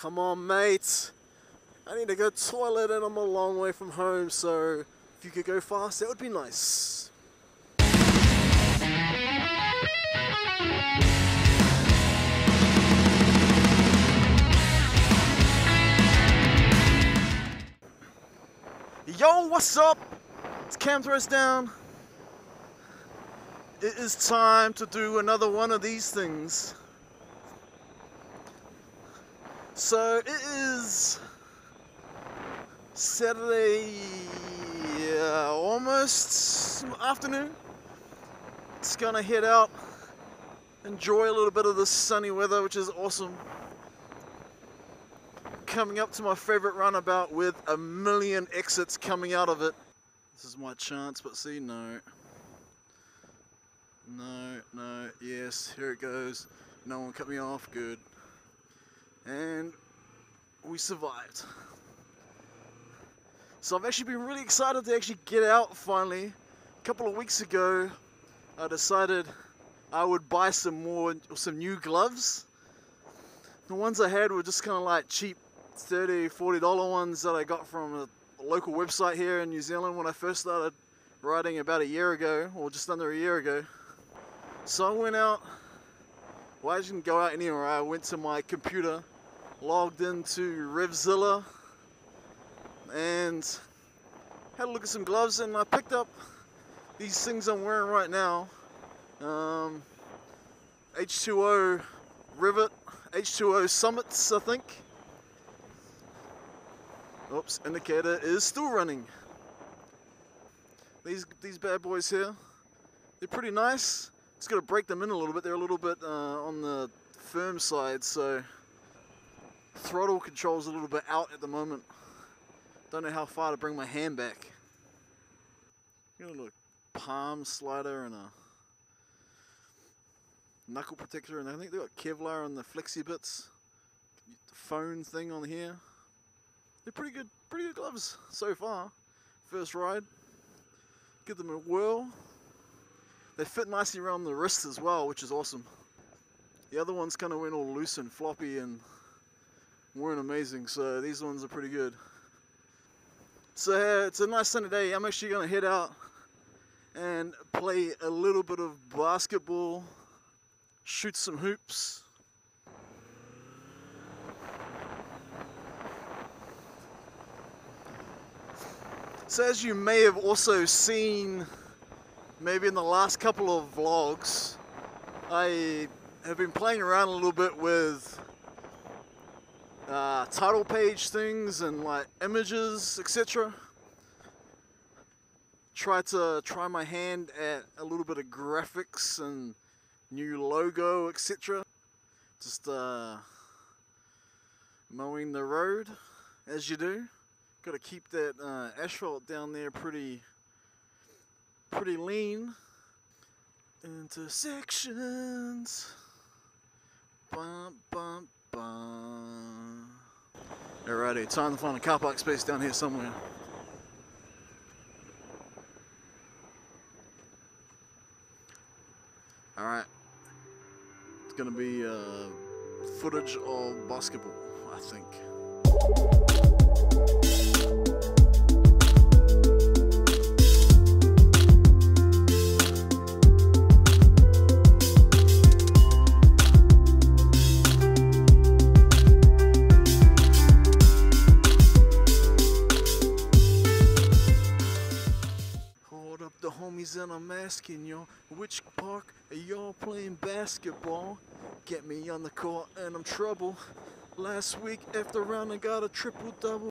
Come on, mates. I need to go toilet and I'm a long way from home, so if you could go fast, that would be nice. Yo, what's up? It's Cam Throws Down. It is time to do another one of these things. So it is Saturday, almost afternoon. It's gonna head out, enjoy a little bit of the sunny weather, which is awesome. Coming up to my favorite runabout with a million exits coming out of it. This is my chance, but see, no. No, no, yes, here it goes. No one cut me off, good. And we survived. So I've actually been really excited to actually get out finally. A couple of weeks ago, I decided I would buy some new gloves. The ones I had were just kind of like cheap $30–$40 ones that I got from a local website here in New Zealand when I first started riding about a year ago, or just under a year ago. So I went out, well, I just didn't go out anywhere. I went to my computer, logged into Revzilla, and had a look at some gloves, and I picked up these things I'm wearing right now. H2O Rivet, H2O Summits, I think. Oops, indicator is still running. These bad boys here, they're pretty nice. Just got to break them in a little bit. They're a little bit on the firm side, so throttle control's a little bit out at the moment. Don't know how far to bring my hand back. Got a little palm slider and a knuckle protector, and I think they got Kevlar on the flexi bits. The phone thing on here. They're pretty good gloves so far. First ride. Give them a whirl. They fit nicely around the wrist as well, which is awesome. The other ones kind of went all loose and floppy and weren't amazing, so these ones are pretty good. So it's a nice sunny day. I'm actually going to head out and play a little bit of basketball, shoot some hoops. So as you may have also seen, maybe in the last couple of vlogs, I have been playing around a little bit with title page things and like images, etc. Try my hand at a little bit of graphics and new logo, etc. Just mowing the road, as you do. Got to keep that asphalt down there pretty lean. Intersections. Bum, bum, bum. Alrighty, time to find a car park space down here somewhere. Alright. It's gonna be footage of basketball, I think. And I'm asking y'all, which park are y'all playing basketball? Get me on the court and I'm trouble. Last week after round I got a triple-double.